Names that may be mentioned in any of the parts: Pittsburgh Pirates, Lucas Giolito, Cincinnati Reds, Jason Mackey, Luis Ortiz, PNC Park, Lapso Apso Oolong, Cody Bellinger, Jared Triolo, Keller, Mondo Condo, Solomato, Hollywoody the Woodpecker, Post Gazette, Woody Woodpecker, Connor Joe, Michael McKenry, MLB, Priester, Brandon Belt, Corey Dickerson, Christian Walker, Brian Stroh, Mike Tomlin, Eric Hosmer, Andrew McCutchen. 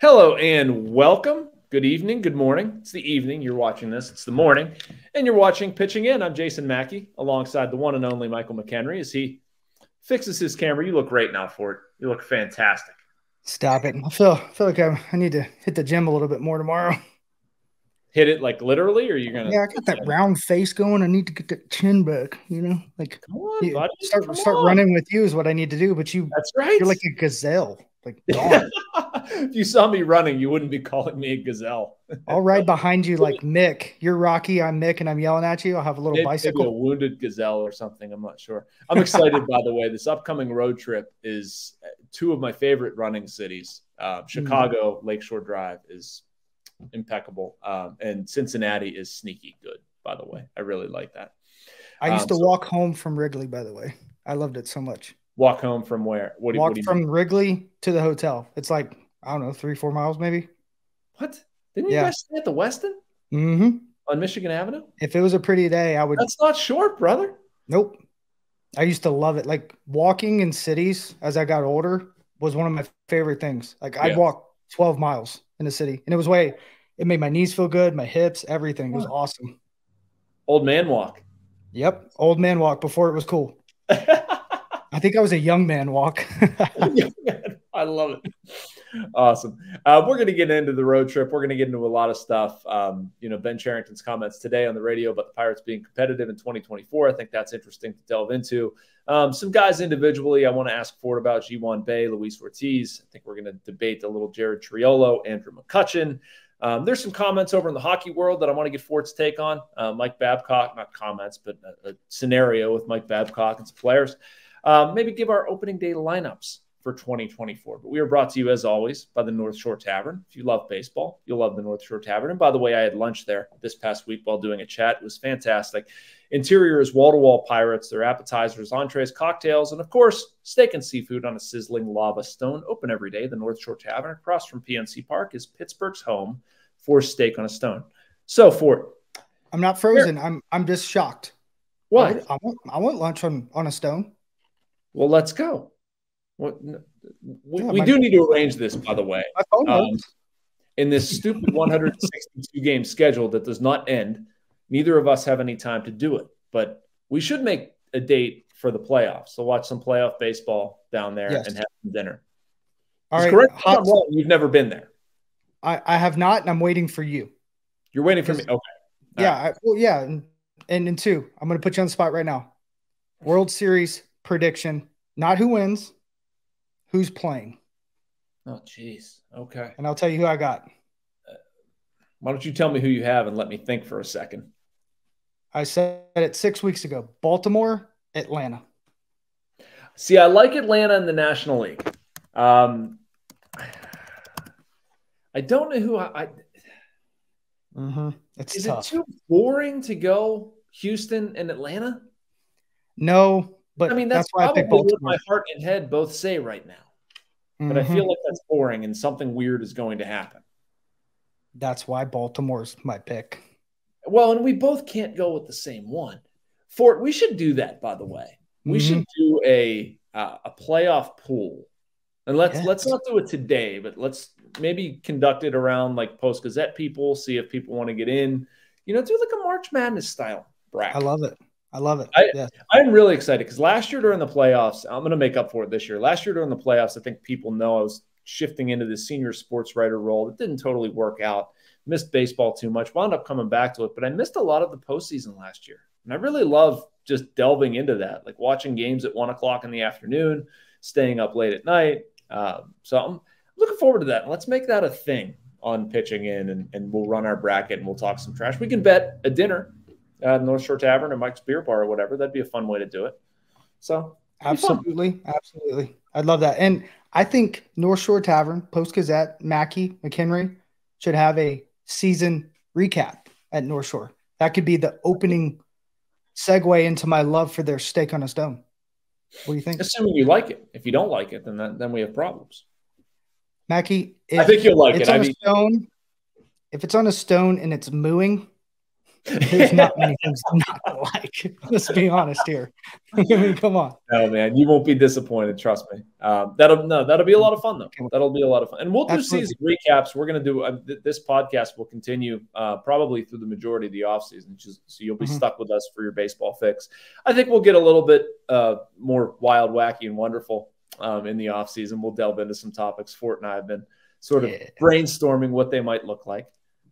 Hello and welcome. Good evening. Good morning. It's the evening. You're watching this. It's the morning. And you're watching Pitching In. I'm Jason Mackey alongside the one and only Michael McKenry as he fixes his camera. You look great now for it. You look fantastic. Stop it. I feel like I need to hit the gym a little bit more tomorrow. Hit it like literally, or you're going to? Yeah, I got that round face going. I need to get that chin back, you know? Like, come on, buddy. Start running with you is what I need to do. But you, that's right. You're like a gazelle. Like, gone. If you saw me running, you wouldn't be calling me a gazelle. I'll ride behind you like Mick. You're Rocky, I'm Mick, and I'm yelling at you. I'll have a little bicycle. A wounded gazelle or something. I'm not sure. I'm excited, by the way. This upcoming road trip is two of my favorite running cities. Chicago, Lakeshore Drive is impeccable. And Cincinnati is sneaky good, by the way. I really like that. I used to walk home from Wrigley, by the way. I loved it so much. Walk home from where? What do you mean? Wrigley to the hotel. It's like, I don't know, 3-4 miles maybe. What? Didn't you guys stay at the Westin? Mm-hmm. On Michigan Avenue? If it was a pretty day, I would. That's not short, brother. Nope. I used to love it. Like walking in cities as I got older was one of my favorite things. Like I'd walk 12 miles in the city and it was it made my knees feel good, my hips, everything. It was awesome. Old man walk. Yep. Old man walk before it was cool. I think I was a young man walk. I love it. Awesome. We're going to get into the road trip. We're going to get into a lot of stuff. You know, Ben Cherington's comments today on the radio about the Pirates being competitive in 2024. I think that's interesting to delve into. Some guys individually I want to ask Ford about: G1 Bay, Luis Ortiz. I think we're going to debate a little Jared Triolo, Andrew McCutchen. There's some comments over in the hockey world that I want to get Ford's take on. Mike Babcock, not comments, but a scenario with Mike Babcock and some players. Maybe give our opening day lineups for 2024. But we are brought to you, as always, by the North Shore Tavern. If you love baseball, you'll love the North Shore Tavern. And by the way, I had lunch there this past week while doing a chat. It was fantastic. Interior is wall-to-wall Pirates. Their appetizers, entrees, cocktails, and, of course, steak and seafood on a sizzling lava stone. Open every day. The North Shore Tavern across from PNC Park is Pittsburgh's home for steak on a stone. So, Ford. I'm not frozen. I'm just shocked. What? I want lunch on a stone. Well, let's go. We do need to arrange this, by the way. In this stupid 162-game schedule that does not end, neither of us have any time to do it. But we should make a date for the playoffs. So watch some playoff baseball down there and have some dinner. All right. Correct. Well, you've never been there. I have not, and I'm waiting for you. You're waiting for me? Okay. All right. And two, I'm going to put you on the spot right now. World Series prediction, not who wins, who's playing. Oh, geez. Okay. And I'll tell you who I got. Why don't you tell me who you have and let me think for a second? I said it 6 weeks ago. Baltimore, Atlanta. See, I like Atlanta in the National League. I don't know who I – Is tough. It too boring to go Houston and Atlanta? No. But I mean, that's why probably what my heart and head both say right now. But I feel like that's boring and something weird is going to happen. That's why Baltimore's my pick. Well, and we both can't go with the same one. Fort, we should do that, by the way. We should do a playoff pool. And let's not do it today, but let's maybe conduct it around like Post Gazette people, see if people want to get in. You know, do like a March Madness style bracket. I love it. I love it. I'm really excited because last year during the playoffs, I'm going to make up for it this year. Last year during the playoffs, I think people know I was shifting into the senior sports writer role. It didn't totally work out. Missed baseball too much. Wound up coming back to it, but I missed a lot of the postseason last year. And I really love just delving into that, like watching games at 1 o'clock in the afternoon, staying up late at night. So I'm looking forward to that. Let's make that a thing on Pitching In, and we'll run our bracket and we'll talk some trash. We can bet a dinner. North Shore Tavern or Mike's Beer Bar or whatever. That'd be a fun way to do it. So absolutely. Absolutely. I'd love that. And I think North Shore Tavern, Post Gazette, Mackey, McHenry should have a season recap at North Shore. That could be the opening segue into my love for their steak on a stone. What do you think? Assuming you like it. If you don't like it, then we have problems. Mackey, I think you'll like it. If it's on a stone and it's mooing, There's not many things I'm not going to like. Let's be honest here. Come on. No, man. You won't be disappointed. Trust me. That'll be a lot of fun, though. That'll be a lot of fun. And we'll do season recaps. We're going to do this podcast will continue probably through the majority of the offseason. So you'll be stuck with us for your baseball fix. I think we'll get a little bit more wild, wacky, and wonderful in the offseason. We'll delve into some topics. Fort and I have been sort of brainstorming what they might look like.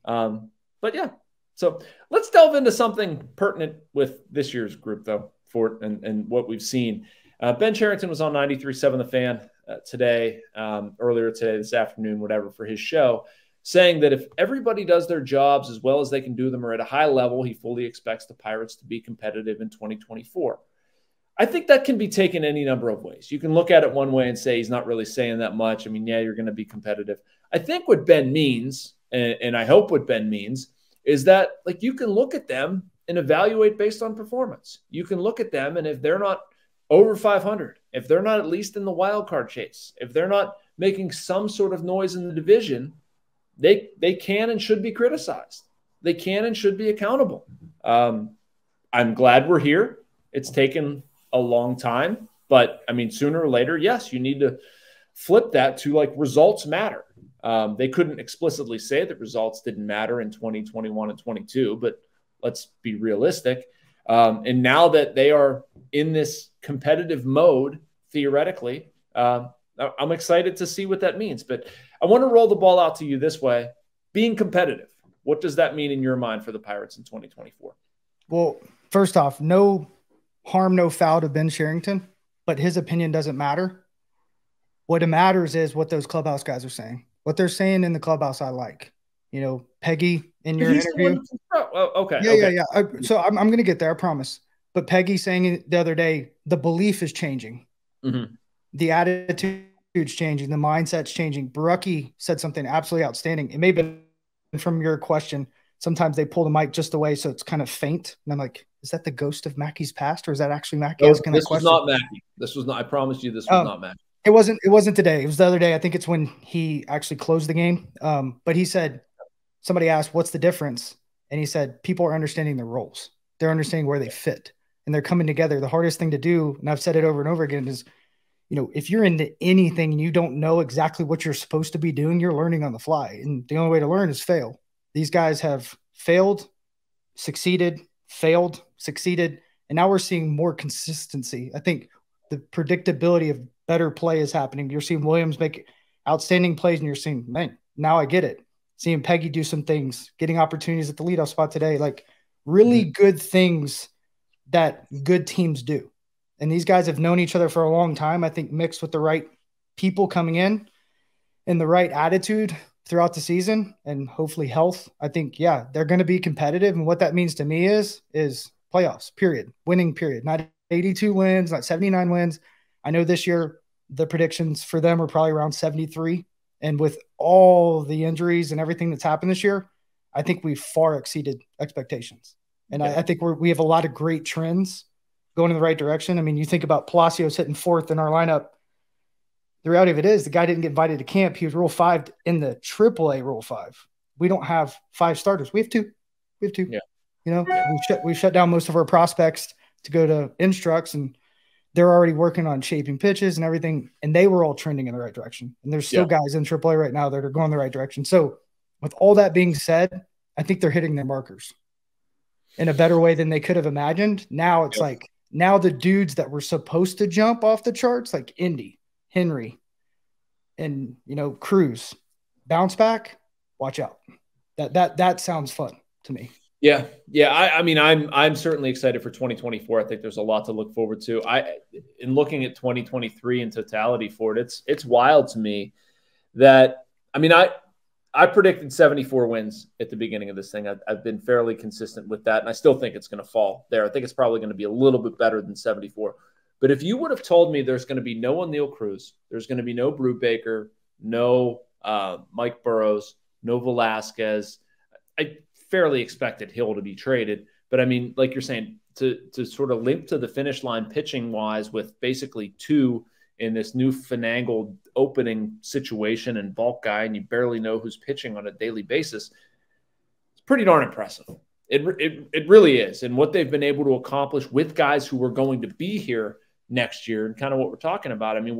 But yeah. So let's delve into something pertinent with this year's group, though, Fort, and what we've seen. Ben Cherington was on 93.7 The Fan earlier today, this afternoon, whatever, for his show, saying that if everybody does their jobs as well as they can do them or at a high level, he fully expects the Pirates to be competitive in 2024. I think that can be taken any number of ways. You can look at it one way and say he's not really saying that much. I mean, yeah, you're going to be competitive. I think what Ben means, and I hope what Ben means, is that like you can look at them and evaluate based on performance. You can look at them, and if they're not over 500, if they're not at least in the wild card chase, if they're not making some sort of noise in the division, they can and should be criticized. They can and should be accountable. I'm glad we're here. It's taken a long time, but I mean, sooner or later, yes, you need to flip that to like results matter. They couldn't explicitly say that results didn't matter in 2021 and 22, but let's be realistic. And now that they are in this competitive mode, theoretically, I'm excited to see what that means. But I want to roll the ball out to you this way. Being competitive, what does that mean in your mind for the Pirates in 2024? Well, first off, no harm, no foul to Ben Cherington, but his opinion doesn't matter. What matters is what those clubhouse guys are saying. What they're saying in the clubhouse, I like. You know, Peggy in your interview. Oh, okay. Yeah. So I'm going to get there, I promise. But Peggy saying the other day, the belief is changing. Mm-hmm. The attitude's changing. The mindset's changing. Barucki said something absolutely outstanding. It may have been from your question. Sometimes they pull the mic just away, so it's kind of faint. And I'm like, is that the ghost of Mackey's past, or is that actually Mackey asking that question? This was not Mackey. This was not, I promise you, this was not Mackey. It wasn't today. It was the other day. I think it's when he actually closed the game. But he said, somebody asked, what's the difference? And he said, people are understanding their roles. They're understanding where they fit and they're coming together. The hardest thing to do, and I've said it over and over again, is, you know, if you're into anything and you don't know exactly what you're supposed to be doing, you're learning on the fly. And the only way to learn is fail. These guys have failed, succeeded. And now we're seeing more consistency. I think the predictability of better play is happening. You're seeing Williams make outstanding plays, and you're seeing, man, now I get it. Seeing Peggy do some things, getting opportunities at the leadoff spot today, like really good things that good teams do. And these guys have known each other for a long time. I think mixed with the right people coming in and the right attitude throughout the season and hopefully health, I think, yeah, they're going to be competitive. And what that means to me is playoffs, period, winning, period, not 82 wins, not 79 wins. I know this year the predictions for them are probably around 73. And with all the injuries and everything that's happened this year, I think we've far exceeded expectations. And I think we have a lot of great trends going in the right direction. I mean, you think about Palacios hitting fourth in our lineup. The reality of it is the guy didn't get invited to camp. He was Rule 5 in the AAA Rule 5. We don't have 5 starters. We have 2. Yeah. You know, we shut down most of our prospects to go to instructs, and they're already working on shaping pitches and everything, and they were all trending in the right direction. And there's still guys in AAA right now that are going the right direction. So with all that being said, I think they're hitting their markers in a better way than they could have imagined. Now it's like, now the dudes that were supposed to jump off the charts, like Endy, Henry, and, you know, Cruz, bounce back, watch out. That sounds fun to me. Yeah. Yeah. I mean, I'm certainly excited for 2024. I think there's a lot to look forward to. In looking at 2023 in totality for it, it's wild to me that, I mean, I predicted 74 wins at the beginning of this thing. I've been fairly consistent with that. And I still think it's going to fall there. I think it's probably going to be a little bit better than 74, but if you would have told me there's going to be no O'Neil Cruz, there's going to be no Brubaker, no Mike Burrows, no Velasquez, I fairly expected Hill to be traded. But I mean, like you're saying, to sort of limp to the finish line pitching wise with basically 2 in this new finagled opening situation and bulk guy, and you barely know who's pitching on a daily basis, it's pretty darn impressive. It really is. And what they've been able to accomplish with guys who are going to be here next year and kind of what we're talking about. I mean,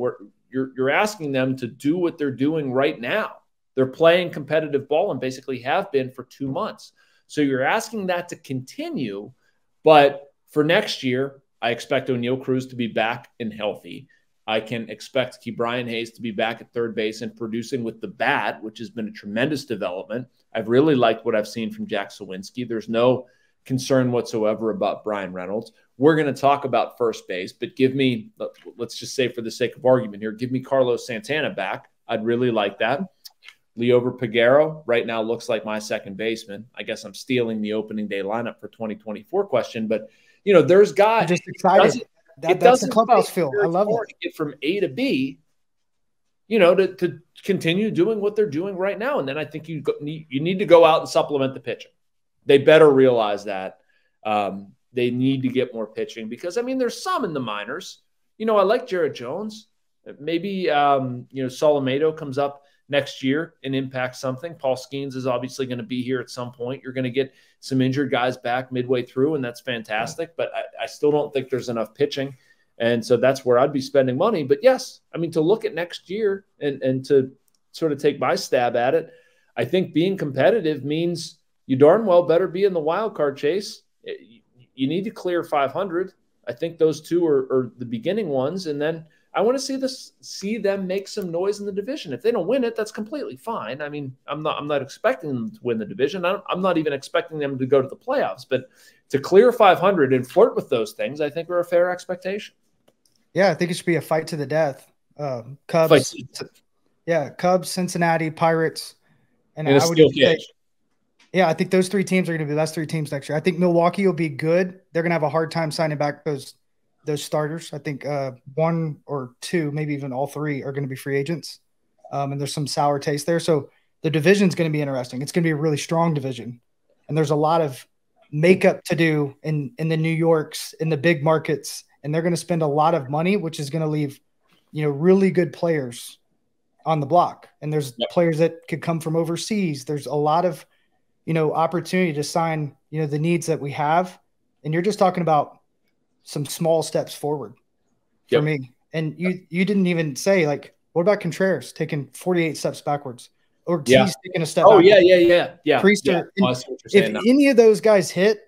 you're asking them to do what they're doing right now. They're playing competitive ball and basically have been for 2 months. So you're asking that to continue. But for next year, I expect O'Neil Cruz to be back and healthy. I can expect Ke'Bryan Hayes to be back at third base and producing with the bat, which has been a tremendous development. I've really liked what I've seen from Jack Suwinski. There's no concern whatsoever about Brian Reynolds. We're going to talk about first base, but give me, let's just say for the sake of argument here, give me Carlos Santana back. I'd really like that. Liover Peguero right now looks like my second baseman. I guess I'm stealing the opening day lineup for 2024 question, but you know, there's guys. I'm just excited. That's the clubhouse feel. I love it. Get from A to B, you know, to continue doing what they're doing right now. And then I think you need to go out and supplement the pitching. They better realize that they need to get more pitching because, I mean, there's some in the minors. You know, I like Jared Jones. Maybe, you know, Solomato comes up next year and impacts something. Paul Skeens is obviously going to be here at some point. You're going to get some injured guys back midway through, and that's fantastic. But I still don't think there's enough pitching. And so that's where I'd be spending money. But yes, I mean, to look at next year and to sort of take my stab at it, I think being competitive means you darn well better be in the wild card chase. You need to clear 500. I think those two are the beginning ones. And then I want to see them make some noise in the division. If they don't win it, that's completely fine. I mean, I'm not expecting them to win the division. I'm not even expecting them to go to the playoffs. But to clear 500 and flirt with those things, I think are a fair expectation. Yeah, I think it should be a fight to the death. Cubs, yeah, Cubs, Cincinnati, Pirates, and a steel cage. Yeah, I think those three teams are going to be the last three teams next year. I think Milwaukee will be good. They're going to have a hard time signing back those starters. I think one or two, maybe even all three, are going to be free agents. And there's some sour taste there. So the division's going to be interesting. It's going to be a really strong division. And there's a lot of makeup to do in the New Yorks, in the big markets. And they're going to spend a lot of money, which is going to leave, you know, really good players on the block. And there's players that could come from overseas. There's a lot of, you know, opportunity to sign, you know, the needs that we have. And you're just talking about some small steps forward for me. And you didn't even say, like, what about Contreras taking 48 steps backwards? Or Ortiz taking a step backwards. Yeah. Priester. Yeah. If any of those guys hit,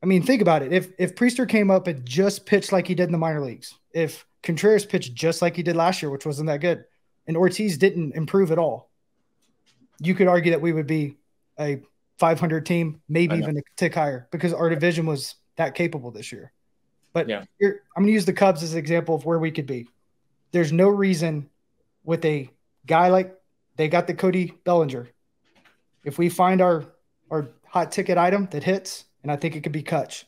I mean, think about it. If Priester came up and just pitched like he did in the minor leagues, if Contreras pitched just like he did last year, which wasn't that good, and Ortiz didn't improve at all, you could argue that we would be a 500 team, maybe even a tick higher, because our division was that capable this year. But I'm going to use the Cubs as an example of where we could be. There's no reason with a guy like they got the Cody Bellinger. If we find our hot ticket item that hits, and I think it could be Kutch.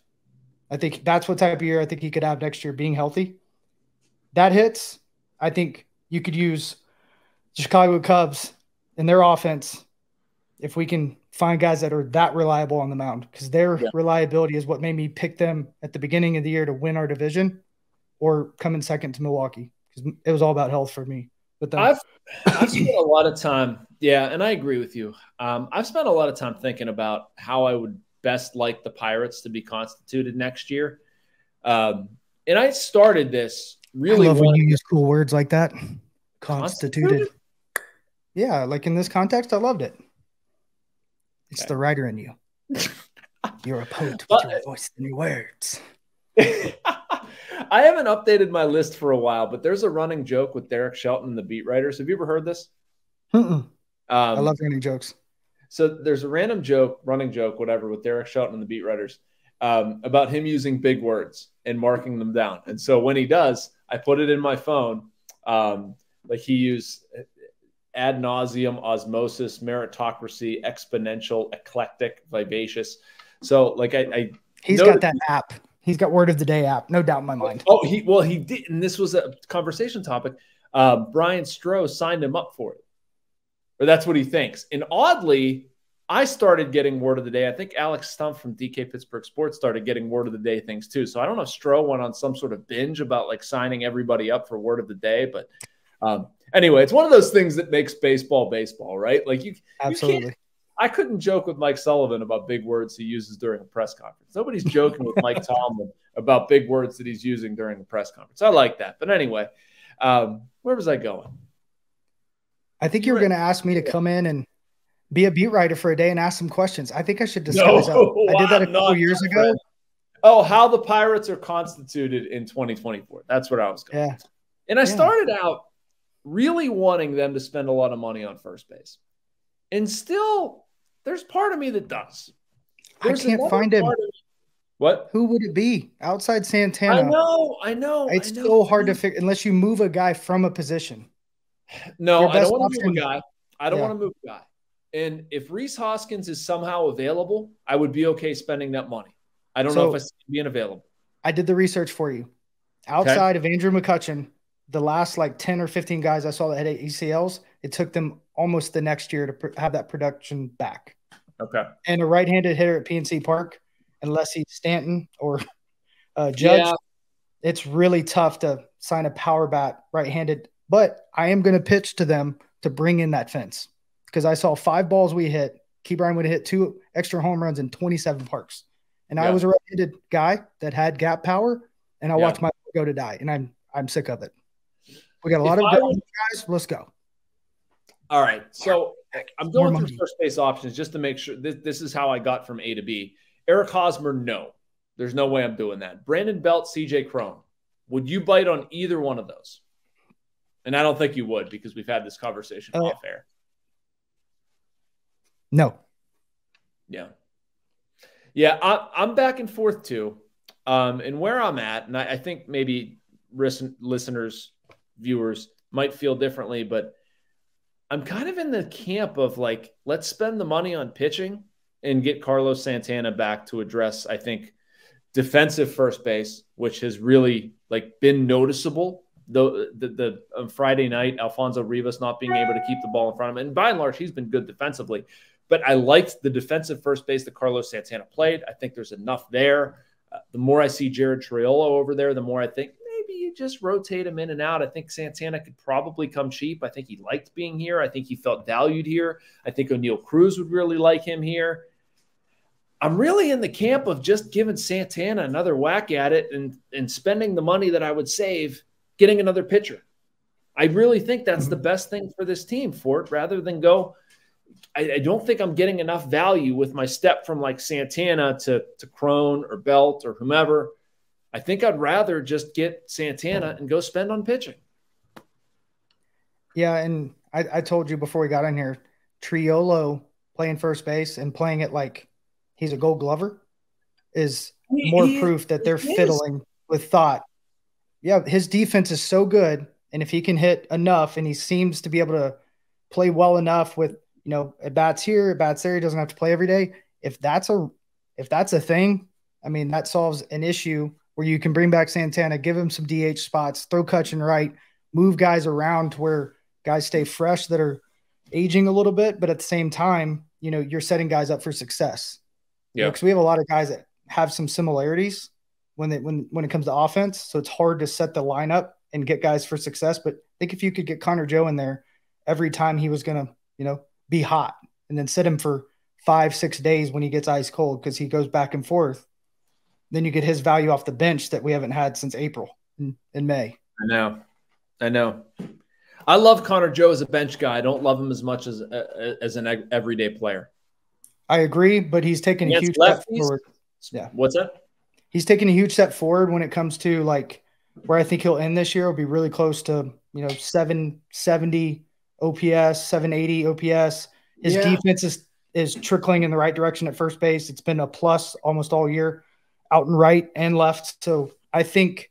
I think that's what type of year I think he could have next year, being healthy. That hits, I think you could use the Chicago Cubs and their offense if we can find guys that are that reliable on the mound, because their reliability is what made me pick them at the beginning of the year to win our division or come in second to Milwaukee, because it was all about health for me. But I've spent a lot of time. Yeah. And I agree with you. I've spent a lot of time thinking about how I would best like the Pirates to be constituted next year. And I started this really. I love when you use cool words like that. Constituted. Yeah. Like in this context, I loved it. It's the writer in you. You're a poet with your voice and your words. I haven't updated my list for a while, but there's a running joke with Derek Shelton and the beat writers. Have you ever heard this? I love running jokes. So there's a running joke, with Derek Shelton and the beat writers about him using big words and marking them down. And so when he does, I put it in my phone. Like he used ad nauseum, osmosis, meritocracy, exponential, eclectic, vivacious. So like he's got that app. He's got Word of the Day app, no doubt in my mind. Oh, he did. And this was a conversation topic. Brian Stroh signed him up for it, or that's what he thinks. And oddly, I started getting Word of the Day. I think Alex Stump from DK Pittsburgh Sports started getting Word of the Day things too. So I don't know if Stroh went on some sort of binge about like signing everybody up for Word of the Day, but anyway, it's one of those things that makes baseball, right? Like you, absolutely. I couldn't joke with Mike Sullivan about big words he uses during a press conference. Nobody's joking with Mike Tomlin about big words that he's using during the press conference. I like that. But anyway, where was I going? I think you were going to ask me to come in and be a beat writer for a day and ask some questions. I think I should disguise up. I did that a couple years ago. Oh, how the Pirates are constituted in 2024. That's what I was going to. And I started out really wanting them to spend a lot of money on first base. And still, there's part of me that does. I can't find him. What? Who would it be outside Santana? I know. It's so hard to figure unless you move a guy from a position. No, I don't want to move a guy. I don't want to move a guy. And if Rhys Hoskins is somehow available, I would be okay spending that money. I don't know if I see him being available. I did the research for you. Outside of Andrew McCutchen, the last like 10 or 15 guys I saw that had ACLs, it took them almost the next year to have that production back. Okay. And a right-handed hitter at PNC Park, unless he's Stanton or Judge, it's really tough to sign a power bat right-handed. But I am going to pitch to them to bring in that fence because I saw 5 balls we hit. Key Bryan would have hit 2 extra home runs in 27 parks. And I was a right-handed guy that had gap power, and I watched my go to die, and I'm sick of it. We got a lot of guys. Let's go. All right. So I'm going through first base options just to make sure this is how I got from A to B. Eric Hosmer, no. There's no way I'm doing that. Brandon Belt, CJ Cron. Would you bite on either one of those? And I don't think you would because we've had this conversation off air. No. Yeah. Yeah, I'm back and forth too. And where I'm at, and I think maybe listeners, viewers might feel differently, but I'm kind of in the camp of like, let's spend the money on pitching and get Carlos Santana back to address, I think, defensive first base, which has really like been noticeable. Though the Friday night, Alfonso Rivas not being able to keep the ball in front of him, and by and large, he's been good defensively. But I liked the defensive first base that Carlos Santana played. I think there's enough there. The more I see Jared Triolo over there, the more I think maybe you just rotate him in and out. I think Santana could probably come cheap. I think he liked being here. I think he felt valued here. I think O'Neil Cruz would really like him here. I'm really in the camp of just giving Santana another whack at it and spending the money that I would save getting another pitcher. I really think that's the best thing for this team, Fort, rather than go. I don't think I'm getting enough value with my step from like Santana to Cron or Belt or whomever. I think I'd rather just get Santana and go spend on pitching. Yeah, and I told you before we got in here, Triolo playing first base and playing it like he's a Gold Glover is more proof that they're fiddling with thought. Yeah, his defense is so good, and if he can hit enough and he seems to be able to play well enough with, you know, at bats here, at bats there, he doesn't have to play every day. If that's a thing, I mean, that solves an issue where you can bring back Santana, give him some DH spots, throw Cutchen right, move guys around to where guys stay fresh that are aging a little bit, but at the same time, you know, you're setting guys up for success. Yeah, because we have a lot of guys that have some similarities when it comes to offense, so it's hard to set the lineup and get guys for success. But I think if you could get Connor Joe in there every time he was going to, you know, be hot and then sit him for 5-6 days when he gets ice cold because he goes back and forth, then you get his value off the bench that we haven't had since April and May. I know. I love Connor Joe as a bench guy. I don't love him as much as an everyday player. I agree, but he's taken a huge step forward. Yeah. What's that? He's taken a huge step forward when it comes to like where I think he'll end this year. Will be really close to, you know, 770 OPS, 780 OPS. His defense is trickling in the right direction at first base. It's been a plus almost all year, out and right and left. So I think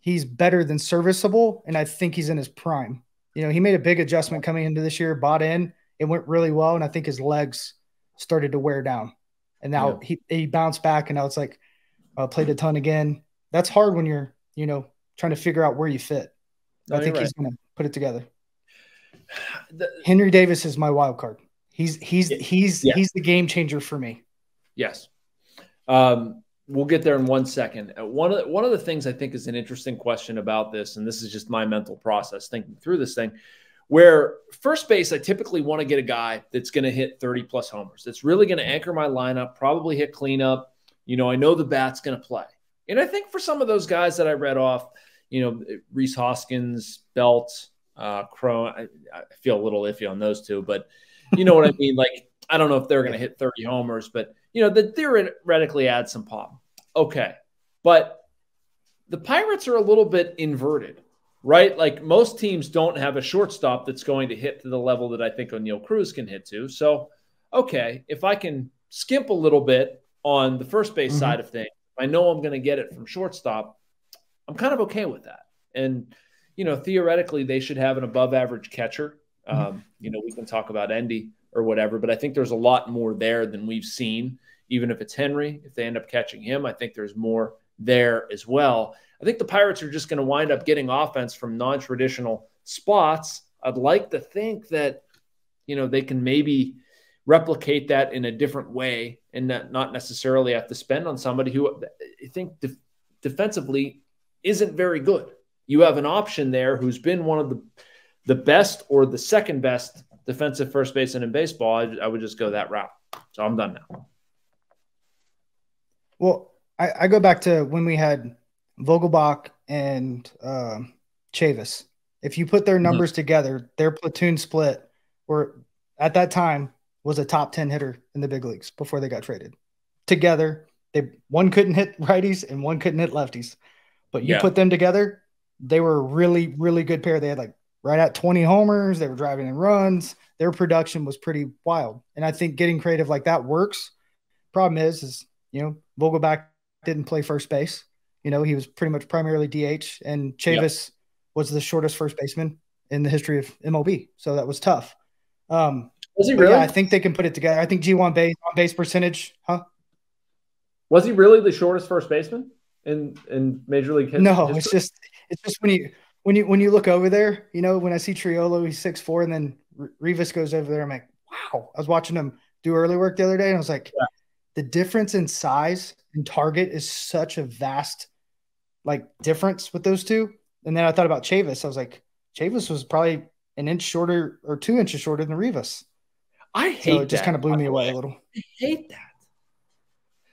he's better than serviceable, and I think he's in his prime. You know, he made a big adjustment coming into this year, bought in. It went really well, and I think his legs started to wear down. And now he bounced back, and now it's like played a ton again. That's hard when you're, you know, trying to figure out where you fit. No, I think he's going to put it together. Henry Davis is my wild card. He's the game changer for me. Yes. We'll get there in one second. One of the things I think is an interesting question about this, and this is just my mental process thinking through this thing, where first base, I typically want to get a guy that's going to hit 30-plus homers. That's really going to anchor my lineup, probably hit cleanup. You know, I know the bat's going to play. And I think for some of those guys that I read off, you know, Rhys Hoskins, Belt, Crone, I feel a little iffy on those two. But you know what I mean? Like, I don't know if they're going to hit 30 homers. But, you know, that theoretically adds some pop. Okay. But the Pirates are a little bit inverted. Right? Like most teams don't have a shortstop that's going to hit to the level that I think O'Neil Cruz can hit to. So, okay, if I can skimp a little bit on the first base side of things, I know I'm going to get it from shortstop. I'm kind of okay with that. And, you know, theoretically they should have an above average catcher. You know, we can talk about Endy or whatever, but I think there's a lot more there than we've seen. Even if it's Henry, if they end up catching him, I think there's more there as well. I think the Pirates are just going to wind up getting offense from non-traditional spots. I'd like to think that, you know, they can maybe replicate that in a different way and not necessarily have to spend on somebody who I think defensively isn't very good. You have an option there who's been one of the best or the second best defensive first baseman in baseball. I would just go that route. So I'm done now. Well, I go back to when we had Vogelbach and Chavis. If you put their numbers together, their platoon split were at that time was a top 10 hitter in the big leagues before they got traded. Together, one couldn't hit righties and one couldn't hit lefties. But you put them together, they were a really, really good pair. They had like right at 20 homers. They were driving in runs. Their production was pretty wild. And I think getting creative like that works. Problem is you know, Vogelbach didn't play first base. You know, he was pretty much primarily DH, and Chavis was the shortest first baseman in the history of MLB. So that was tough. Was he really? Yeah, I think they can put it together. I think G1 base on base percentage, Was he really the shortest first baseman in Major League history? No, it's just when you look over there, you know, when I see Triolo, he's 6'4", and then Rivas goes over there. I'm like, wow. I was watching him do early work the other day, and I was like, the difference in size and target is such a vast like difference with those two. And then I thought about Chavis. I was like, Chavis was probably an inch shorter or 2 inches shorter than Rivas. I hate that. It just kind of blew me away a little. I hate that.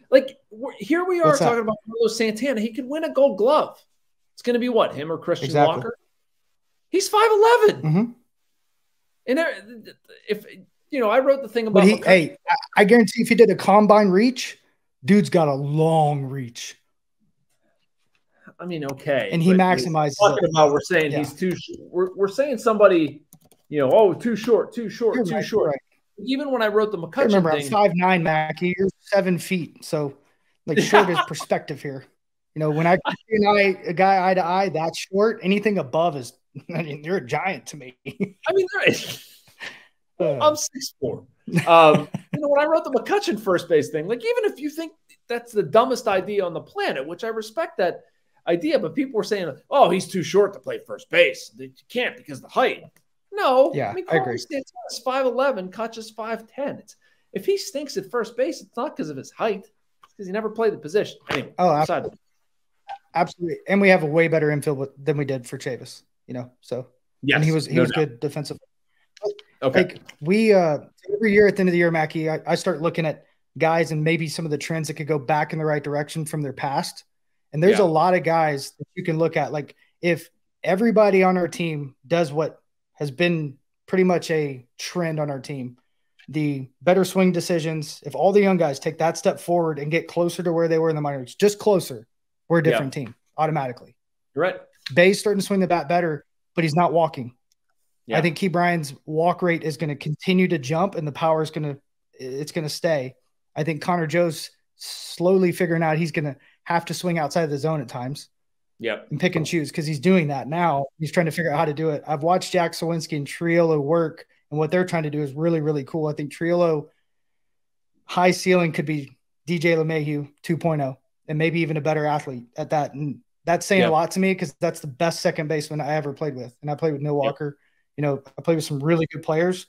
Like here we are talking about Carlos Santana. He could win a Gold Glove. It's going to be what, him or Christian Walker? He's 5'11". And if you know, I wrote the thing about hey, I guarantee if he did a combine reach, dude's got a long reach. I mean, okay, and he maximizes. We're saying somebody, you know, oh, too short. Right. Even when I wrote the McCutchen thing, I'm 5'9", Mackey. You're 7 feet, so like short is perspective here. You know, when I see a guy eye to eye, that's short. Anything above is, I mean, you're a giant to me. I mean, I'm 6'4". You know, when I wrote the McCutchen first base thing, like even if you think that's the dumbest idea on the planet, which I respect that idea, but people were saying, oh, he's too short to play first base. You can't because of the height. No. Yeah, I mean, I agree. It's 5'11", Kutch is 5'10". If he stinks at first base, it's not because of his height. It's because he never played the position. Anyway, absolutely. Absolutely. And we have a way better infield than we did for Chavis, you know, so. Yes, and he was good defensively. Okay. Like we every year at the end of the year, Mackey, I start looking at guys and maybe some of the trends that could go back in the right direction from their past. And there's a lot of guys that you can look at. Like if everybody on our team does what has been pretty much a trend on our team, the better swing decisions, if all the young guys take that step forward and get closer to where they were in the minor leagues, just closer, we're a different team automatically. You're right. Bay's starting to swing the bat better, but he's not walking. Yeah. I think Key Bryan's walk rate is going to continue to jump and the power is going to stay. I think Connor Joe's slowly figuring out he's going to have to swing outside of the zone at times. Yep. And pick and choose because he's doing that now. He's trying to figure out how to do it. I've watched Jack Suwinski and Triolo work, and what they're trying to do is really, really cool. I think Triolo high ceiling could be DJ LeMahieu 2.0 and maybe even a better athlete at that. And that's saying a lot to me because that's the best second baseman I ever played with. And I played with Neil Walker. You know, I played with some really good players,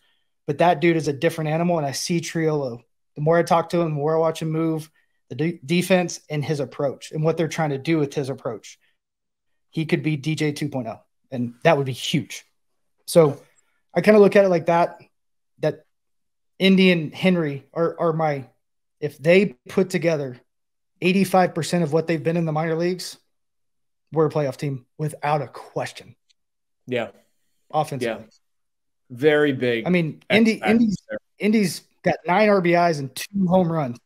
but that dude is a different animal. And I see Triolo. The more I talk to him, the more I watch him move, the defense and his approach and what they're trying to do with his approach. He could be DJ 2.0, and that would be huge. So I kind of look at it like that, that Endy and Henry are my, if they put together 85% of what they've been in the minor leagues, we're a playoff team without a question. Yeah. Offensively. Yeah. Very big. I mean, Endy's got 9 RBIs and 2 home runs.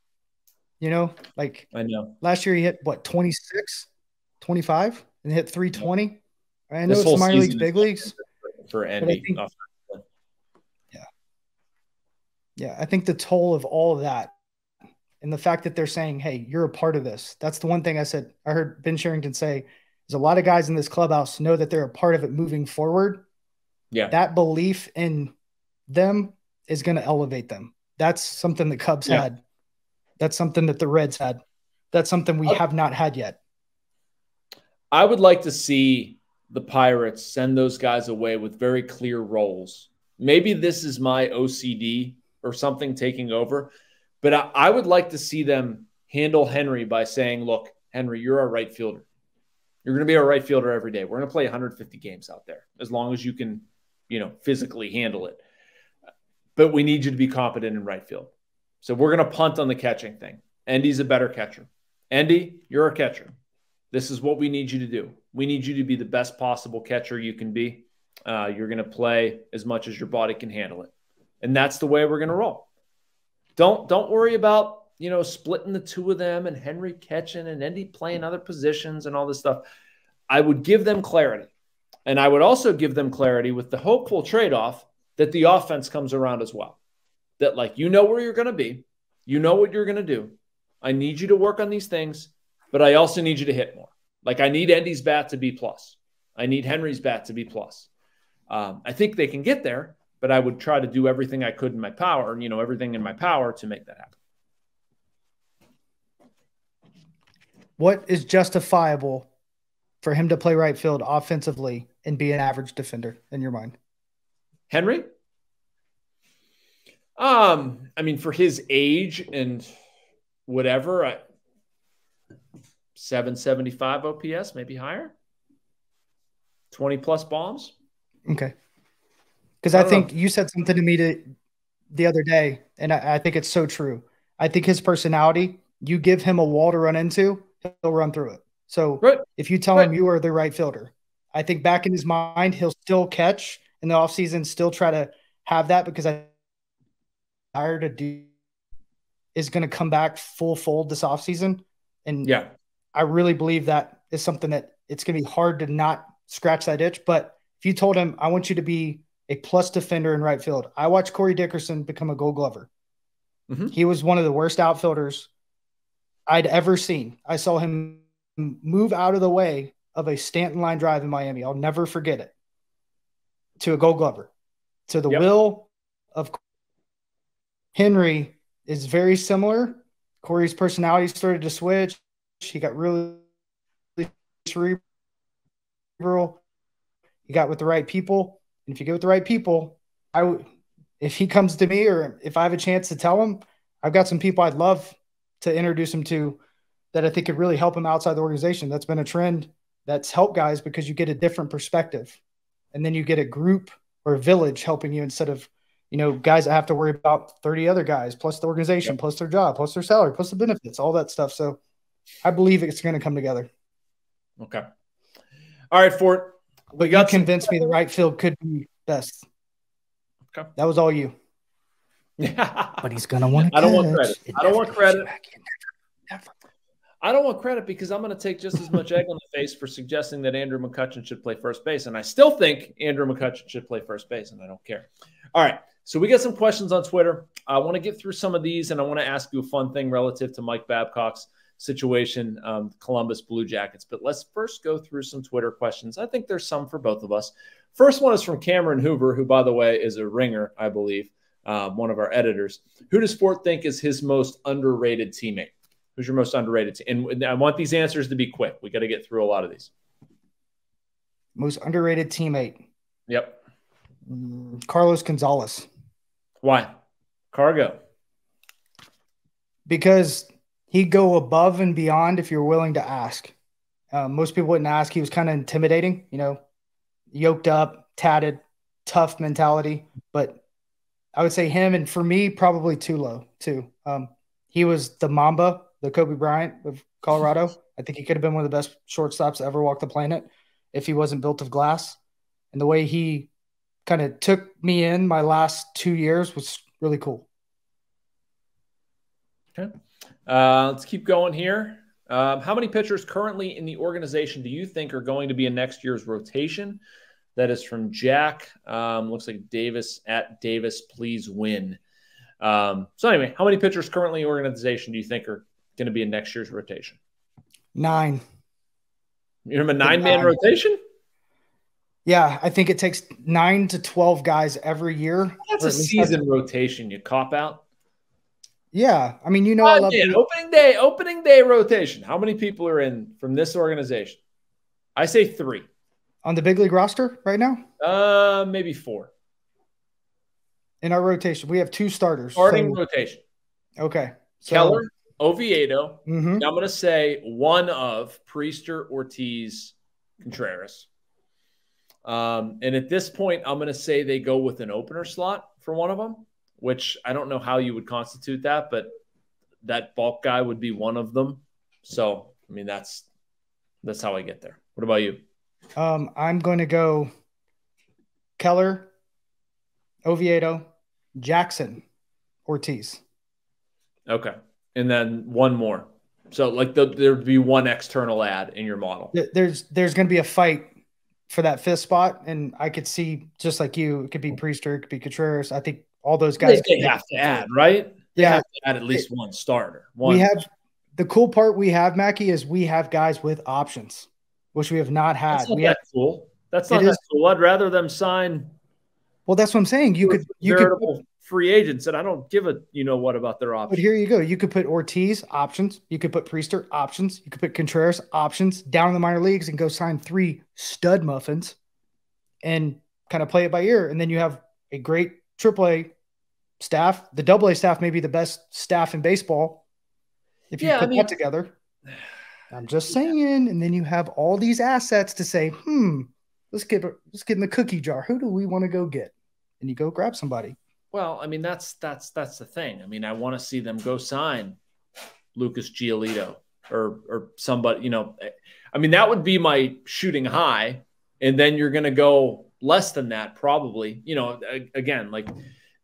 You know, like I know last year he hit what 26, 25 and hit 320. I know it's minor leagues, big leagues for Endy. Yeah. Yeah. I think the toll of all of that and the fact that they're saying, hey, you're a part of this. That's the one thing I said. I heard Ben Cherington say, there's a lot of guys in this clubhouse know that they're a part of it moving forward. Yeah. That belief in them is going to elevate them. That's something the Cubs had. That's something that the Reds had. That's something we have not had yet. I would like to see the Pirates send those guys away with very clear roles. Maybe this is my OCD or something taking over, but I would like to see them handle Henry by saying, look, Henry, you're our right fielder. You're going to be our right fielder every day. We're going to play 150 games out there as long as you can, you know, physically handle it. But we need you to be competent in right field. So we're going to punt on the catching thing. Endy's a better catcher. Endy, you're a catcher. This is what we need you to do. We need you to be the best possible catcher you can be. You're going to play as much as your body can handle it. And that's the way we're going to roll. Don't worry about, you know, splitting the two of them and Henry catching and Endy playing other positions and all this stuff. I would give them clarity. And I would also give them clarity with the hopeful trade-off that the offense comes around as well. That, like, you know where you're going to be. You know what you're going to do. I need you to work on these things, but I also need you to hit more. Like, I need Endy's bat to be plus. I need Henry's bat to be plus. I think they can get there, but I would try to do everything I could in my power, you know, everything in my power to make that happen. What is justifiable for him to play right field offensively and be an average defender in your mind? Henry? I mean, for his age and whatever, 775 OPS, maybe higher, 20-plus bombs. Okay. Because I think you said something to me the other day, and I think it's so true. I think his personality, you give him a wall to run into, he'll run through it. So if you tell him you are the right fielder, I think back in his mind, he'll still catch in the offseason, still try to have that because I desire to do is going to come back full fold this offseason. And yeah, I really believe that is something that it's going to be hard to not scratch that itch. But if you told him, I want you to be a plus defender in right field. I watched Corey Dickerson become a Gold Glover. He was one of the worst outfielders I'd ever seen. I saw him move out of the way of a Stanton line drive in Miami. I'll never forget it. To a Gold Glover. To the will of Henry is very similar. Corey's personality started to switch. He got really cerebral. He got with the right people. And if you get with the right people, I would, if he comes to me or if I have a chance to tell him, I've got some people I'd love to introduce him to that I think could really help him outside the organization. That's been a trend that's helped guys because you get a different perspective and then you get a group or a village helping you instead of, you know, guys that have to worry about 30 other guys, plus the organization, plus their job, plus their salary, plus the benefits, all that stuff. So I believe it's going to come together. Okay. All right, Fort. But you convinced me the right field could be best. Okay. That was all you. But he's going to want to I don't want credit. I don't want credit because I'm going to take just as much egg on the face for suggesting that Andrew McCutchen should play first base. And I still think Andrew McCutchen should play first base, and I don't care. All right. So we got some questions on Twitter. I want to get through some of these, and I want to ask you a fun thing relative to Mike Babcock's situation, Columbus Blue Jackets. But let's first go through some Twitter questions. I think there's some for both of us. First one is from Cameron Hoover, who, by the way, is a ringer, I believe, one of our editors. Who does Fort think is his most underrated teammate? Who's your most underrated team? And I want these answers to be quick. We got to get through a lot of these. Most underrated teammate. Yep. Carlos Gonzalez. Why? Cargo. Because he'd go above and beyond if you're willing to ask. Most people wouldn't ask. He was kind of intimidating, you know, yoked up, tatted, tough mentality, but I would say him, and for me, probably Tulo too. He was the Mamba, the Kobe Bryant of Colorado. I think he could have been one of the best shortstops to ever walk the planet if he wasn't built of glass. And the way he kind of took me in my last 2 years was really cool. Okay. Let's keep going here. How many pitchers currently in the organization do you think are going to be in next year's rotation? That is from Jack. Looks like Davis at Davis, please win. So anyway, how many pitchers currently in the organization do you think are going to be in next year's rotation? 9. You have a 9-man rotation? Yeah, I think it takes 9 to 12 guys every year. That's a season rotation, you cop out. Yeah, I mean, you know, I love it. Opening day rotation. How many people are in from this organization? I say 3. On the big league roster right now? Maybe 4. In our rotation, we have 2 starters. Starting rotation. Okay. So, Keller, Oviedo. Mm-hmm. I'm going to say one of Priester, Ortiz, Contreras. And at this point, I'm going to say they go with an opener slot for one of them, which I don't know how you would constitute that, but that bulk guy would be one of them. So, I mean, that's how I get there. What about you? I'm going to go Keller, Oviedo, Jackson, Ortiz. Okay. And then one more. So, like, there'd be one external ad in your model. There's going to be a fight for that 5th spot. And I could see, just like you, it could be Priester, it could be Contreras. I think all those guys they have to add, right? They have to add at least one starter. We have the cool part we have, Mackey, is we have guys with options, which we have not had. That's not that cool. That's not that cool. I'd rather them sign. Well, that's what I'm saying. You could free agents, and I don't give a you know what about their options. But here you go. You could put Ortiz options. You could put Priester options. You could put Contreras options down in the minor leagues and go sign 3 stud muffins, and kind of play it by ear. And then you have a great AAA staff. The AA staff may be the best staff in baseball if you put that together. I'm just saying. And then you have all these assets to say, let's get in the cookie jar. Who do we want to go get? And you go grab somebody. Well, I mean, that's the thing. I mean, I want to see them go sign Lucas Giolito or somebody, you know. I mean, that would be my shooting high. And then you're going to go less than that probably. You know, again, like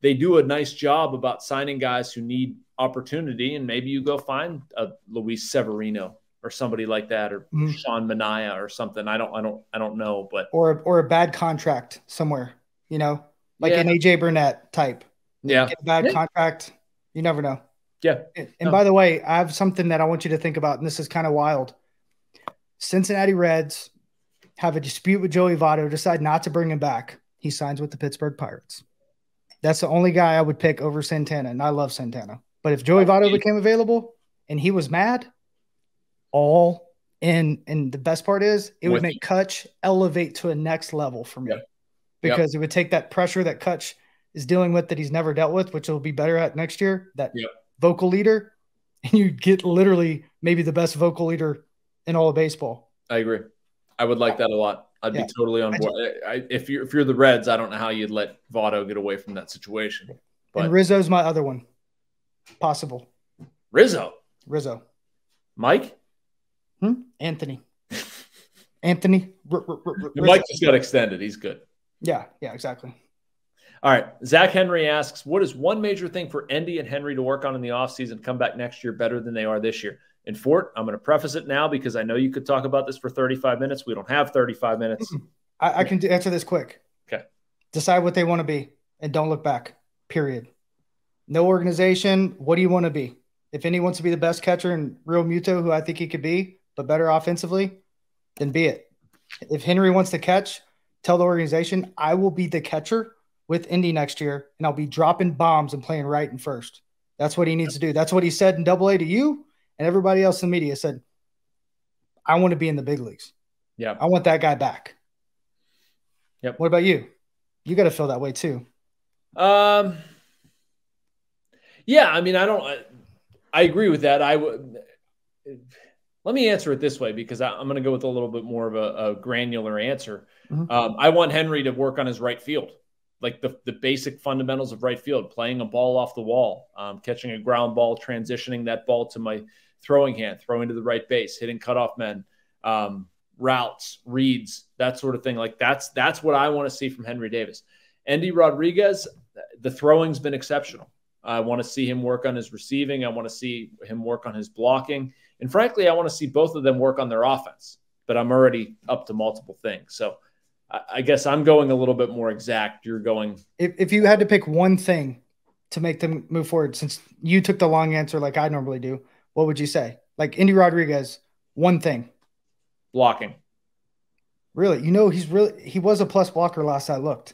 they do a nice job about signing guys who need opportunity, and maybe you go find a Luis Severino or somebody like that, or Sean Manaea or something. I don't know, but or a bad contract somewhere, you know, like an AJ Burnett type. Yeah, get a bad contract. You never know. Yeah. And by the way, I have something that I want you to think about, and this is kind of wild. Cincinnati Reds have a dispute with Joey Votto, decide not to bring him back. He signs with the Pittsburgh Pirates. That's the only guy I would pick over Santana, and I love Santana. But if Joey Votto became available and he was mad, all in. And the best part is it would make Kutch elevate to a next level for me, because it would take that pressure that Kutch is dealing with that he's never dealt with, which he'll be better at next year, that vocal leader. And you get literally maybe the best vocal leader in all of baseball. I agree. I would like that a lot. I'd be totally on board. If you're the Reds, I don't know how you'd let Votto get away from that situation. But and Rizzo's my other one. Possible. Rizzo. Mike? Anthony. Anthony. Mike just got extended. He's good. Yeah, exactly. All right. Zach Henry asks, what is one major thing for Endy and Henry to work on in the offseason, come back next year better than they are this year? And Fort, I'm going to preface it now because I know you could talk about this for 35 minutes. We don't have 35 minutes. I can answer this quick. Okay. Decide what they want to be and don't look back, period. No organization. What do you want to be? If anyone wants to be the best catcher in Real Muto, who I think he could be, but better offensively, then be it. If Henry wants to catch, tell the organization, I will be the catcher with Endy next year, and I'll be dropping bombs and playing right and first. That's what he needs to do. That's what he said in AA to you. And everybody else in the media said, I want to be in the big leagues. Yeah. I want that guy back. Yep. What about you? You got to feel that way too. Yeah. I mean, I agree with that. Let me answer it this way, because I'm going to go with a little bit more of a granular answer. I want Henry to work on his right field. like the basic fundamentals of right field, playing a ball off the wall, catching a ground ball, transitioning that ball to my throwing hand, throwing to the right base, hitting cutoff men, routes, reads, that sort of thing. Like that's what I want to see from Henry Davis. Endy Rodriguez, the throwing's been exceptional. I want to see him work on his receiving. I want to see him work on his blocking. And frankly, I want to see both of them work on their offense, but I'm already up to multiple things. So I guess I'm going a little bit more exact. You're going. If you had to pick one thing to make them move forward, since you took the long answer like I normally do, what would you say? Like Endy Rodriguez, one thing. Blocking. Really? You know, he was a plus blocker last I looked.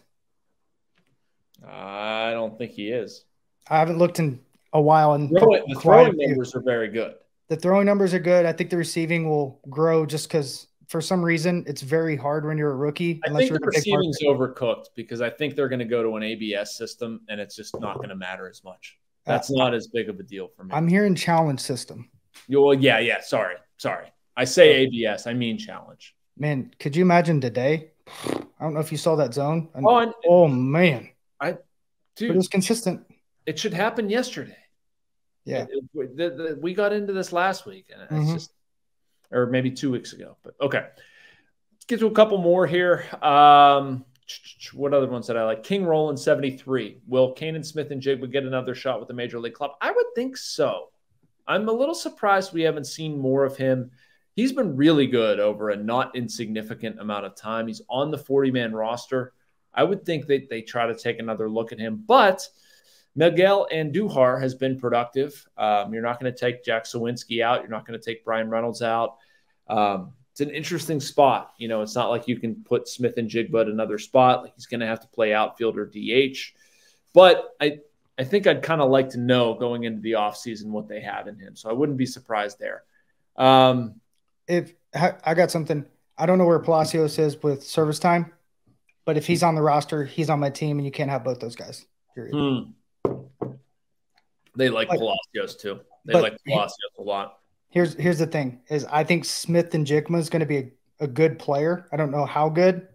I don't think he is. I haven't looked in a while. And the throwing numbers are very good. The throwing numbers are good. I think the receiving will grow just because for some reason it's very hard when you're a rookie. I think the receiving's overcooked because I think they're going to go to an ABS system and it's just not going to matter as much. That's not as big of a deal for me. I'm hearing challenge system. Well, yeah. Sorry. I say ABS. I mean challenge. Man, could you imagine today? I don't know if you saw that zone. Oh man. Dude, it was consistent. It should happen yesterday. Yeah. We got into this last week, and it's just, or maybe 2 weeks ago. But okay. Let's get to a couple more here. What other ones that I like? King Roland 73. Will Kanan Smith and Jigba get another shot with the Major League Club? I would think so. I'm a little surprised we haven't seen more of him. He's been really good over a not insignificant amount of time. He's on the 40-man roster. I would think that they try to take another look at him, but Miguel Andujar has been productive. You're not going to take Jack Suwinski out. You're not going to take Brian Reynolds out. It's an interesting spot. You know, it's not like you can put Smith and Jigba at another spot. Like he's going to have to play outfield or DH. But I think I'd kind of like to know going into the offseason what they have in him. So I wouldn't be surprised there. If I got something. I don't know where Palacios is with service time, but if he's on the roster, he's on my team, and you can't have both those guys, period. They like Palacios too. They like Palacios a lot. Here's the thing is I think Smith and Jigma is going to be a good player. I don't know how good.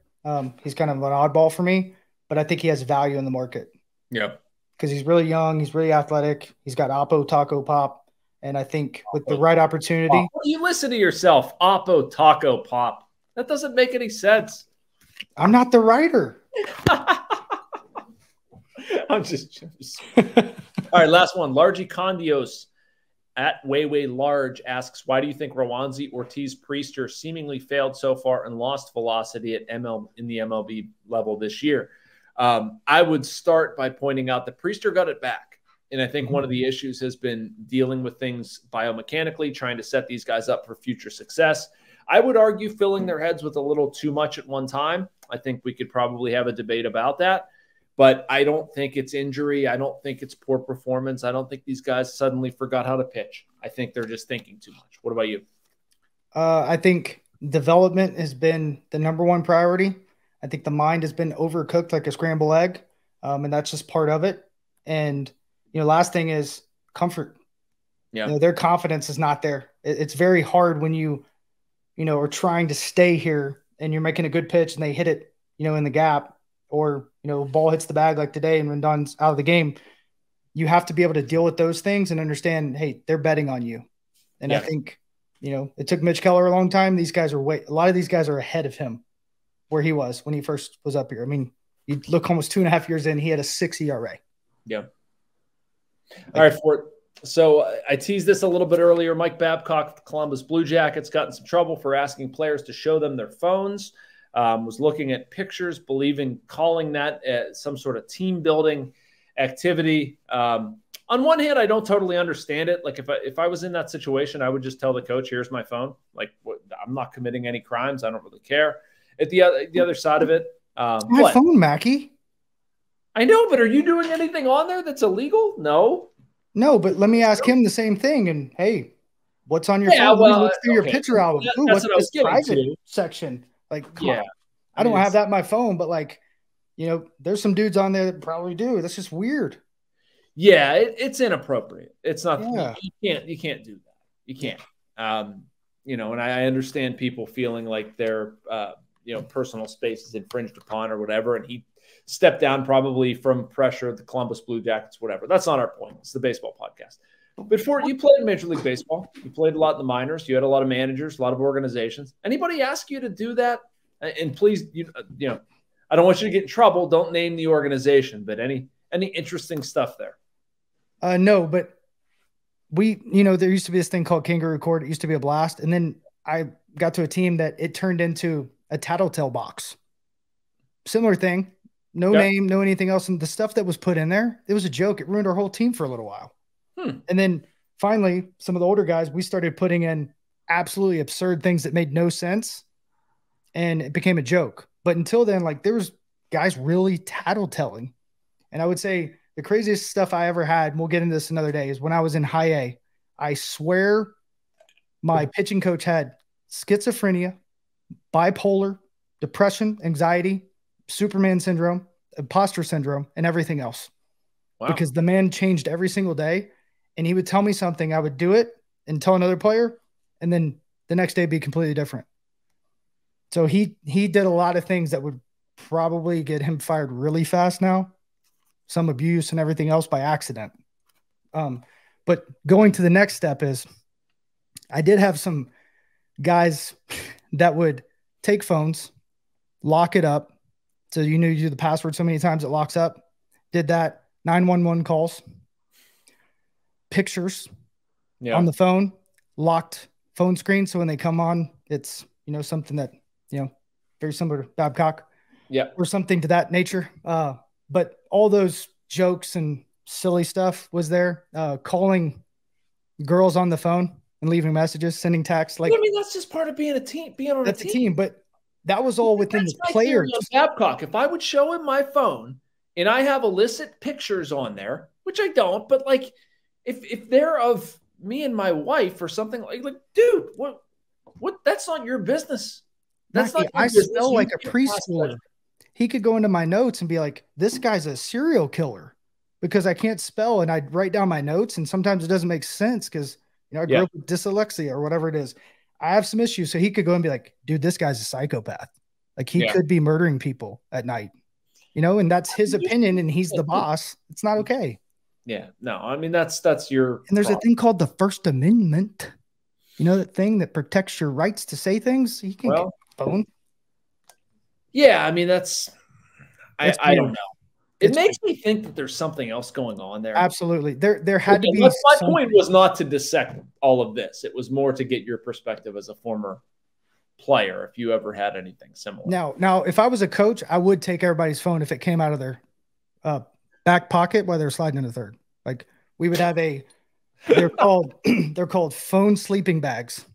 He's kind of an oddball for me, but I think he has value in the market. Yeah. Because he's really young. He's really athletic. He's got Oppo, Taco, Pop. And I think with the right opportunity. Well, you listen to yourself. Oppo, Taco, Pop. That doesn't make any sense. I'm not the writer. I'm just All right, last one. Largy Condios at Wayway Large asks, why do you think Rowanzi, Ortiz, Priester seemingly failed so far and lost velocity at in the MLB level this year? I would start by pointing out that Priester got it back. And I think one of the issues has been dealing with things biomechanically, trying to set these guys up for future success. I would argue filling their heads with a little too much at one time. I think we could probably have a debate about that. But I don't think it's injury. I don't think it's poor performance. I don't think these guys suddenly forgot how to pitch. I think they're just thinking too much. What about you? I think development has been the number one priority. I think the mind has been overcooked like a scrambled egg, and that's just part of it. And, you know, last thing is comfort. Yeah. You know, their confidence is not there. It's very hard when you are trying to stay here and you're making a good pitch and they hit it, in the gap. Or, ball hits the bag like today and Rendon's out of the game. You have to be able to deal with those things and understand, hey, they're betting on you. And yeah. I think, it took Mitch Keller a long time. These guys are a lot of these guys are ahead of him where he was when he first was up here. I mean, you look almost 2.5 years in, he had a 6 ERA. Yeah. All right, Fort. So I teased this a little bit earlier. Mike Babcock, the Columbus Blue Jackets, got in some trouble for asking players to show them their phones. Was looking at pictures, calling that some sort of team building activity. On one hand, I don't totally understand it. Like if I was in that situation, I would just tell the coach, here's my phone. Like I'm not committing any crimes. I don't really care. At the other side of it. My phone, Mackey. I know, but are you doing anything on there that's illegal? No. No, but let me ask him the same thing. And hey, what's on your phone? Well, look through your picture album. Ooh, what's this private section? Like, come on. I don't have that in my phone, but like, there's some dudes on there that probably do. That's just weird. Yeah, it's inappropriate. It's not. Yeah. You can't do that. You can't. And I understand people feeling like their personal space is infringed upon or whatever. And he step down probably from pressure, the Columbus Blue Jackets, whatever. That's not our point. It's the baseball podcast. But Fort, you played Major League Baseball. You played a lot in the minors. You had a lot of managers, a lot of organizations. Anybody ask you to do that? And please, you know, I don't want you to get in trouble. Don't name the organization, but any interesting stuff there? No, but we, you know, there used to be this thing called Kangaroo Court. It used to be a blast. And then I got to a team that it turned into a tattletale box. Similar thing. No name, no anything else. And the stuff that was put in there, it was a joke. It ruined our whole team for a little while. And then finally, some of the older guys, we started putting in absolutely absurd things that made no sense. And it became a joke. But until then, like, there was guys really tattletelling. And I would say the craziest stuff I ever had, and we'll get into this another day, is when I was in high A. I swear my pitching coach had schizophrenia, bipolar, depression, anxiety, Superman syndrome, imposter syndrome, and everything else. Wow. Because the man changed every single day. And he would tell me something, I would do it and tell another player, and then the next day be completely different. So he did a lot of things that would probably get him fired really fast now, some abuse and everything else by accident. But going to the next step is I did have some guys that would take phones, lock it up. So you knew you do the password so many times it locks up. Did that, 911 calls, pictures on the phone, locked phone screen. So when they come on, it's, you know, something that, you know, very similar to Babcock or something to that nature. But all those jokes and silly stuff was there, calling girls on the phone and leaving messages, sending texts. Like, I mean, that's just part of being a team, being on a team, but that was all within the players. Babcock, if I would show him my phone and I have illicit pictures on there, which I don't, but like, if they're of me and my wife or something, like dude, what? That's not your business. That's Mackey, not your business. I smell like a preschooler. He could go into my notes and be like, this guy's a serial killer because I can't spell. And I'd write down my notes. And sometimes it doesn't make sense because, you know, I grew up with dyslexia or whatever it is. I have some issues. So he could go and be like, dude, this guy's a psychopath. Like he could be murdering people at night, you know, and that's his opinion and he's the boss. It's not okay. Yeah, no, I mean, that's your And there's problem. A thing called the First Amendment. You know, that thing that protects your rights to say things? You can get a phone. Yeah, I mean, I don't know. It makes me think that there's something else going on there. Absolutely. There had to be. My point was not to dissect all of this. It was more to get your perspective as a former player, if you ever had anything similar. Now, if I was a coach, I would take everybody's phone if it came out of their back pocket while they're sliding into third. Like we would have they're called phone sleeping bags.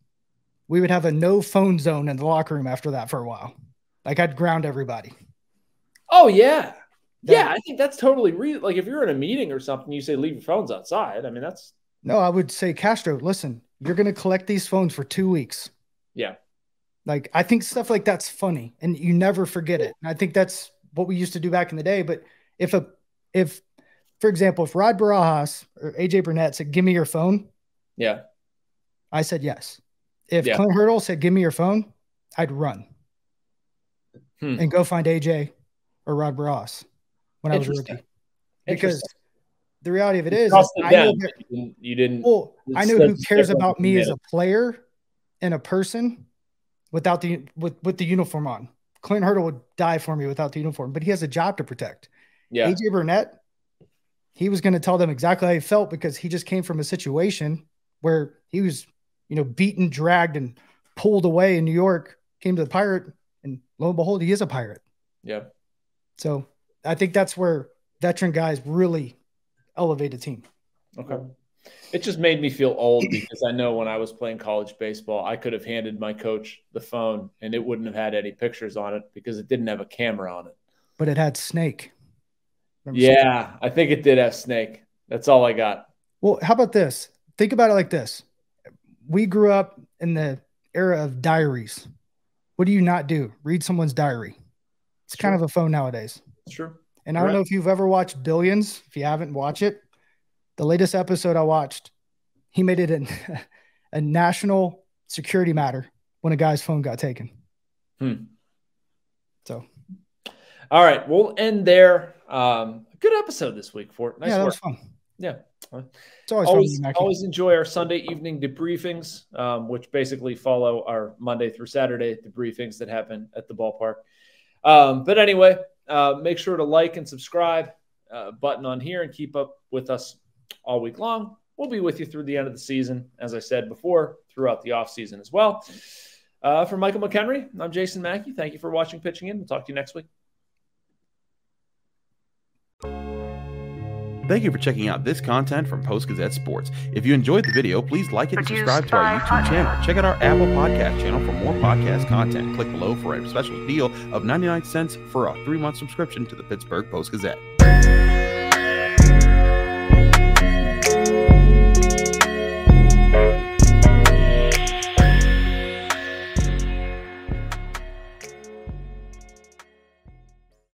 We would have a no phone zone in the locker room after that for a while. Like I'd ground everybody. Oh yeah. Yeah. I think that's totally real. Like if you're in a meeting or something, you say, leave your phones outside. I mean, no, I would say, Castro, listen, you're going to collect these phones for 2 weeks. Yeah. Like I think stuff like that's funny and you never forget it. And I think that's what we used to do back in the day. But if, for example, if Rod Barajas or AJ Burnett said, give me your phone. Yeah. I said, yes. If Clint Hurdle said, give me your phone, I'd run and go find AJ or Rod Barajas when I was a rookie. Because the reality of it is I know who cares about me as a player and a person without with the uniform on. Clint Hurdle would die for me without the uniform, but he has a job to protect. Yeah. AJ Burnett, he was going to tell them exactly how he felt because he just came from a situation where he was, you know, beaten, dragged, and pulled away in New York, came to the Pirate, and lo and behold, he is a Pirate. Yeah. So I think that's where veteran guys really elevate a team. Okay. It just made me feel old because I know when I was playing college baseball, I could have handed my coach the phone and it wouldn't have had any pictures on it because it didn't have a camera on it. But it had Snake. Yeah, I think it did have Snake. That's all I got. Well, how about this? Think about it like this. We grew up in the era of diaries. What do you not do? Read someone's diary. It's kind of a phone nowadays. Sure. And I don't know if you've ever watched Billions. If you haven't, watch it. The latest episode I watched, he made it a national security matter when a guy's phone got taken. So All right, we'll end there. Good episode this week, Fort. Nice work. That was fun. Yeah. It's always enjoy our Sunday evening debriefings, which basically follow our Monday through Saturday debriefings that happen at the ballpark. But anyway, make sure to like and subscribe button on here and keep up with us all week long. We'll be with you through the end of the season, as I said before, throughout the offseason as well. For Michael McKenry, I'm Jason Mackey. Thank you for watching Pitching In. We'll talk to you next week. Thank you for checking out this content from Post Gazette Sports. If you enjoyed the video, please like it and subscribe to our YouTube channel. Check out our Apple Podcast channel for more podcast content. Click below for a special deal of 99 cents for a 3-month subscription to the Pittsburgh Post Gazette.